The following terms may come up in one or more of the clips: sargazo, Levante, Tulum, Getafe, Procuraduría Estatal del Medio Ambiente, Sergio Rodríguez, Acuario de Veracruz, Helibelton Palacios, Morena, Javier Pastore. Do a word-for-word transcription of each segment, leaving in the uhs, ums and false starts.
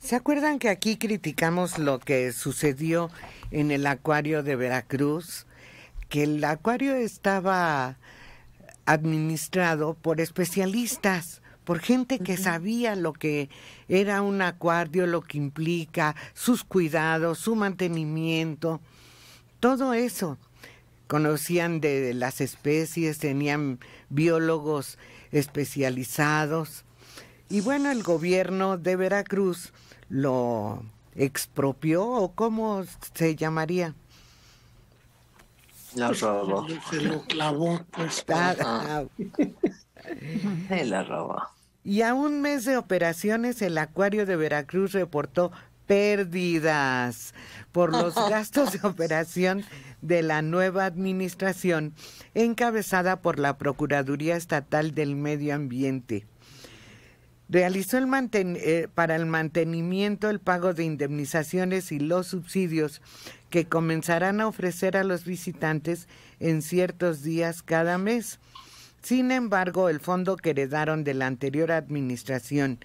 ¿Se acuerdan que aquí criticamos lo que sucedió en el Acuario de Veracruz? Que el acuario estaba administrado por especialistas, por gente que sabía lo que era un acuario, lo que implica, sus cuidados, su mantenimiento, todo eso. Conocían de las especies, tenían biólogos especializados. Y bueno, el gobierno de Veracruz lo expropió, ¿o cómo se llamaría? La robó. Se lo clavó, pues. Se la robó. Y a un mes de operaciones, el Acuario de Veracruz reportó pérdidas por los gastos de operación de la nueva administración encabezada por la Procuraduría Estatal del Medio Ambiente. Realizó el manten, eh, para el mantenimiento el pago de indemnizaciones y los subsidios que comenzarán a ofrecer a los visitantes en ciertos días cada mes. Sin embargo, el fondo que heredaron de la anterior administración,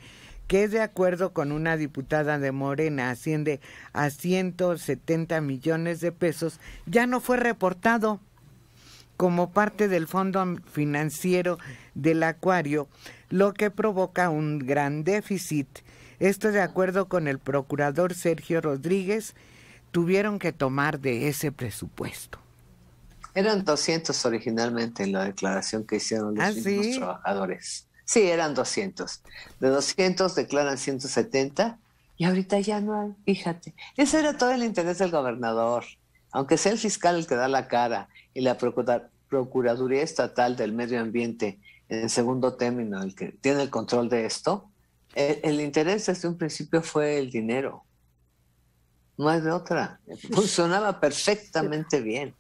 que de acuerdo con una diputada de Morena asciende a ciento setenta millones de pesos, ya no fue reportado como parte del fondo financiero del acuario, lo que provoca un gran déficit. Esto, de acuerdo con el procurador Sergio Rodríguez, tuvieron que tomar de ese presupuesto. Eran doscientos originalmente en la declaración que hicieron los ¿Ah, mismos sí? trabajadores. Sí, eran doscientos. De doscientos declaran ciento setenta y ahorita ya no hay, fíjate. Ese era todo el interés del gobernador. Aunque sea el fiscal el que da la cara y la procur- Procuraduría Estatal del Medio Ambiente, en segundo término, el que tiene el control de esto, el, el interés desde un principio fue el dinero. No hay de otra. Funcionaba perfectamente bien.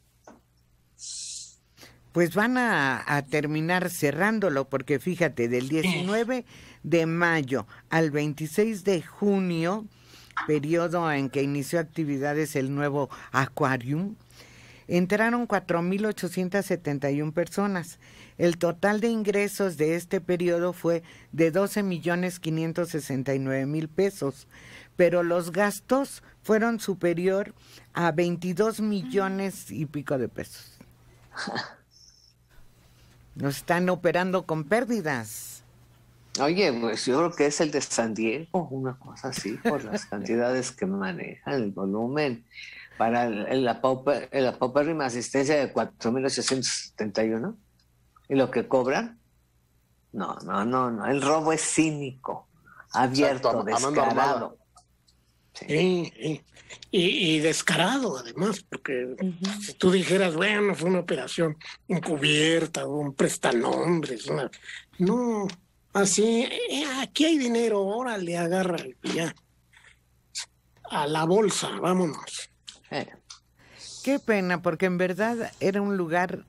Pues van a, a terminar cerrándolo, porque fíjate, del diecinueve de mayo al veintiséis de junio, periodo en que inició actividades el nuevo Aquarium, entraron cuatro mil ochocientas setenta y una personas. El total de ingresos de este periodo fue de doce millones quinientos sesenta y nueve mil pesos, pero los gastos fueron superior a veintidós millones y pico de pesos. Nos están operando con pérdidas. Oye, pues yo creo que es el de San Diego, una cosa así, por las cantidades que manejan, el volumen, para la paupérrima asistencia de cuatro mil ochocientos setenta y uno, y lo que cobran, no, no, no, no, el robo es cínico, abierto, exacto, descarado. Sí. Sí, sí. Y, y descarado además, porque uh-huh. si tú dijeras, bueno, fue una operación encubierta, un prestanombres, una... no, así, eh, aquí hay dinero, órale, agarra ya, a la bolsa, vámonos. Eh. Qué pena, porque en verdad era un lugar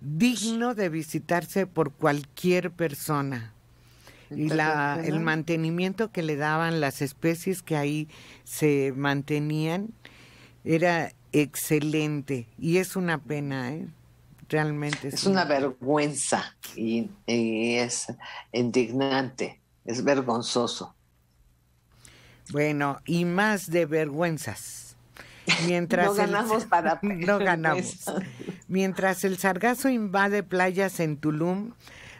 digno de visitarse por cualquier persona. Y la, el mantenimiento que le daban, las especies que ahí se mantenían, era excelente. Y es una pena, ¿eh? Realmente. Es, es una, una vergüenza y, y es indignante, es vergonzoso. Bueno, y más de vergüenzas. Mientras no ganamos el, para... no ganamos. Mientras el sargazo invade playas en Tulum,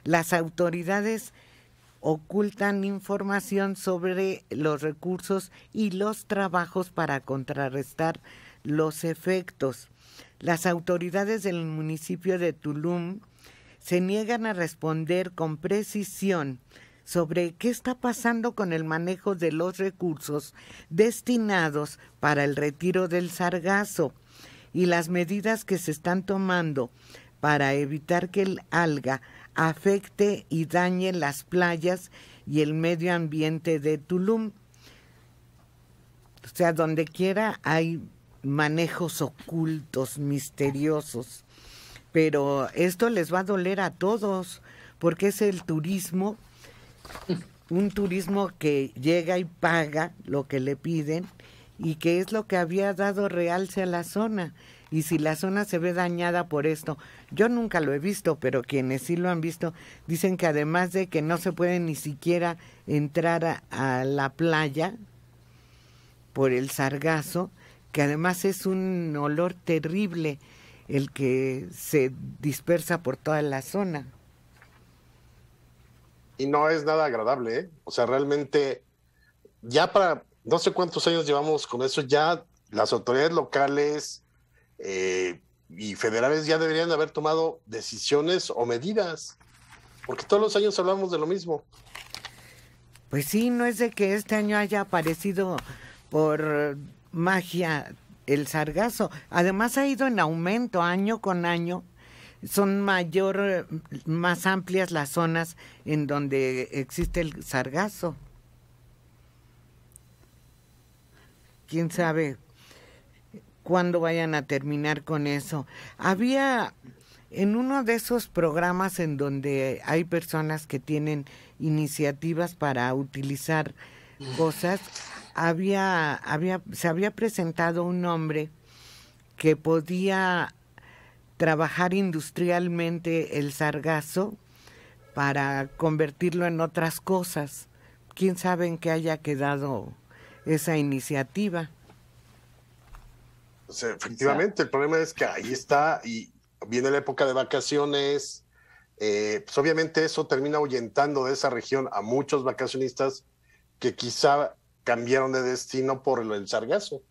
las autoridades ocultan información sobre los recursos y los trabajos para contrarrestar los efectos. Las autoridades del municipio de Tulum se niegan a responder con precisión sobre qué está pasando con el manejo de los recursos destinados para el retiro del sargazo y las medidas que se están tomando para evitar que el alga afecte y dañe las playas y el medio ambiente de Tulum. O sea, donde quiera hay manejos ocultos, misteriosos. Pero esto les va a doler a todos, porque es el turismo, un turismo que llega y paga lo que le piden, y que es lo que había dado realce a la zona. Y si la zona se ve dañada por esto, yo nunca lo he visto, pero quienes sí lo han visto dicen que además de que no se puede ni siquiera entrar a, a la playa, por el sargazo, que además es un olor terrible el que se dispersa por toda la zona. Y no es nada agradable, ¿eh? O sea, realmente, ya para no sé cuántos años llevamos con eso, ya las autoridades locales eh, y federales ya deberían haber tomado decisiones o medidas, porque todos los años hablamos de lo mismo. Pues sí, no es de que este año haya aparecido por magia el sargazo. Además ha ido en aumento año con año. Son mayor, más amplias las zonas en donde existe el sargazo. Quién sabe cuándo vayan a terminar con eso. Había en uno de esos programas en donde hay personas que tienen iniciativas para utilizar cosas, había, había, se había presentado un hombre que podía trabajar industrialmente el sargazo para convertirlo en otras cosas. ¿Quién sabe en qué haya quedado esa iniciativa? Pues efectivamente, o sea, el problema es que ahí está y viene la época de vacaciones. Eh, pues obviamente eso termina ahuyentando de esa región a muchos vacacionistas que quizá cambiaron de destino por el sargazo.